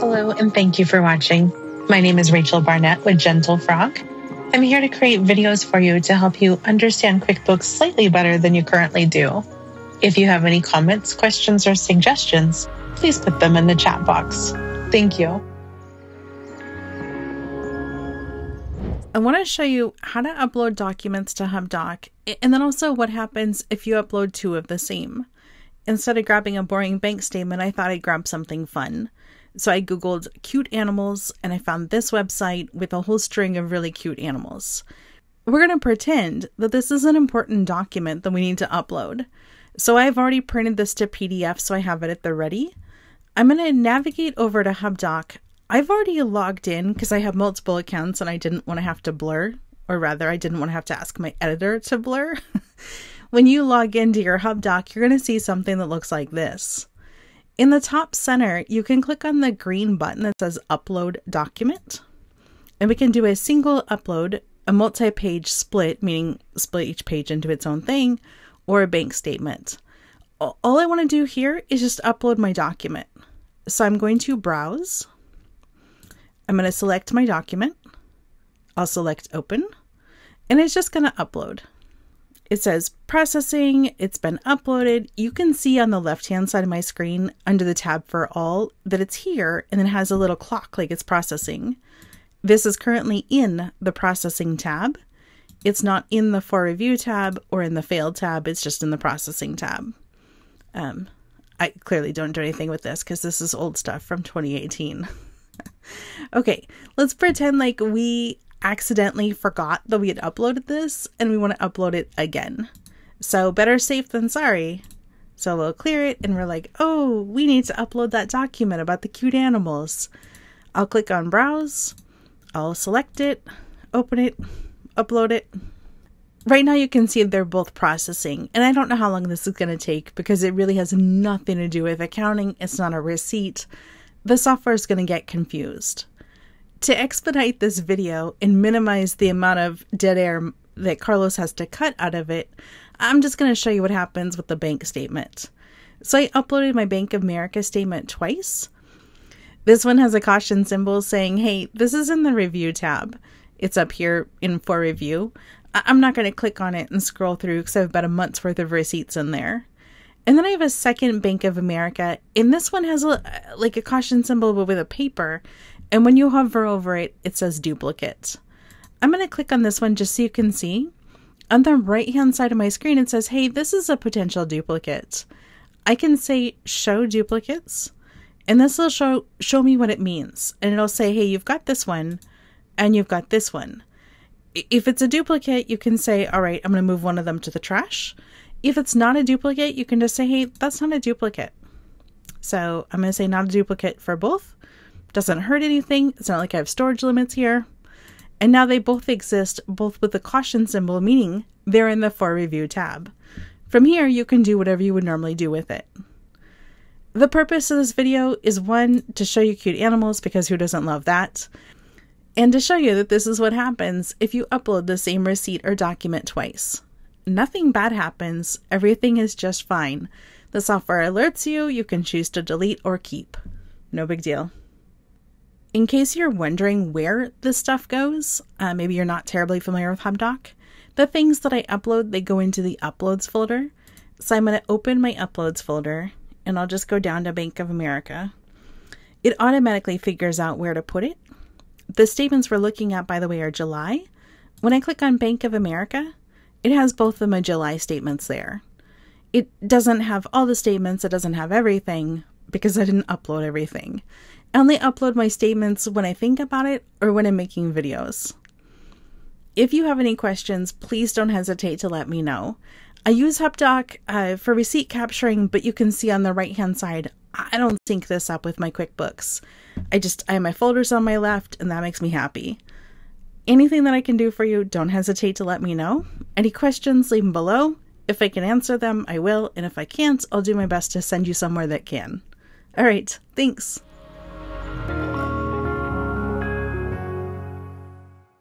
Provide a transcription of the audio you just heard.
Hello, and thank you for watching. My name is Rachel Barnett with Gentle Frog. I'm here to create videos for you to help you understand QuickBooks slightly better than you currently do. If you have any comments, questions, or suggestions, please put them in the chat box. Thank you. I want to show you how to upload documents to Hubdoc, and then also what happens if you upload two of the same. Instead of grabbing a boring bank statement, I thought I'd grab something fun. So I Googled cute animals and I found this website with a whole string of really cute animals. We're going to pretend that this is an important document that we need to upload. So I've already printed this to PDF, so I have it at the ready. I'm going to navigate over to Hubdoc. I've already logged in because I have multiple accounts and I didn't want to have to blur, or rather I didn't want to have to ask my editor to blur. When you log into your Hubdoc, you're going to see something that looks like this. In the top center, you can click on the green button that says Upload Document, and we can do a single upload, a multi-page split, meaning split each page into its own thing, or a bank statement. All I want to do here is just upload my document. So I'm going to browse. I'm going to select my document. I'll select Open, and it's just going to upload. It says processing, it's been uploaded. You can see on the left-hand side of my screen under the tab for all that it's here, and it has a little clock like it's processing. This is currently in the processing tab. It's not in the for review tab or in the failed tab, it's just in the processing tab. I clearly don't do anything with this because this is old stuff from 2018. Okay, let's pretend like we accidentally forgot that we had uploaded this and we want to upload it again. So better safe than sorry. So we'll clear it and we're like, oh, we need to upload that document about the cute animals. I'll click on browse. I'll select it, open it, upload it. Right now you can see they're both processing, and I don't know how long this is going to take because it really has nothing to do with accounting. It's not a receipt. The software is going to get confused. To expedite this video and minimize the amount of dead air that Carlos has to cut out of it, I'm just going to show you what happens with the bank statement. So I uploaded my Bank of America statement twice. This one has a caution symbol saying, hey, this is in the review tab. It's up here in for review. I'm not going to click on it and scroll through because I have about a month's worth of receipts in there. And then I have a second Bank of America, and this one has like a caution symbol but with a paper. And when you hover over it, it says duplicate. I'm going to click on this one just so you can see. On the right-hand side of my screen, it says, hey, this is a potential duplicate. I can say show duplicates, and this will show me what it means. And it'll say, hey, you've got this one, and you've got this one. If it's a duplicate, you can say, all right, I'm going to move one of them to the trash. If it's not a duplicate, you can just say, hey, that's not a duplicate. So I'm going to say not a duplicate for both. Doesn't hurt anything. It's not like I have storage limits here. And now they both exist, both with the caution symbol, meaning they're in the for review tab. From here, you can do whatever you would normally do with it. The purpose of this video is one, to show you cute animals, because who doesn't love that? And to show you that this is what happens if you upload the same receipt or document twice. Nothing bad happens. Everything is just fine. The software alerts you. You can choose to delete or keep. No big deal. In case you're wondering where this stuff goes, maybe you're not terribly familiar with Hubdoc, the things that I upload, they go into the Uploads folder. So I'm going to open my Uploads folder, and I'll just go down to Bank of America. It automatically figures out where to put it. The statements we're looking at, by the way, are July. When I click on Bank of America, it has both of my July statements there. It doesn't have all the statements, it doesn't have everything, because I didn't upload everything. I only upload my statements when I think about it or when I'm making videos. If you have any questions, please don't hesitate to let me know. I use Hubdoc for receipt capturing, but you can see on the right-hand side, I don't sync this up with my QuickBooks. I have my folders on my left, and that makes me happy. Anything that I can do for you, don't hesitate to let me know. Any questions, leave them below. If I can answer them, I will, and if I can't, I'll do my best to send you somewhere that can. All right, thanks.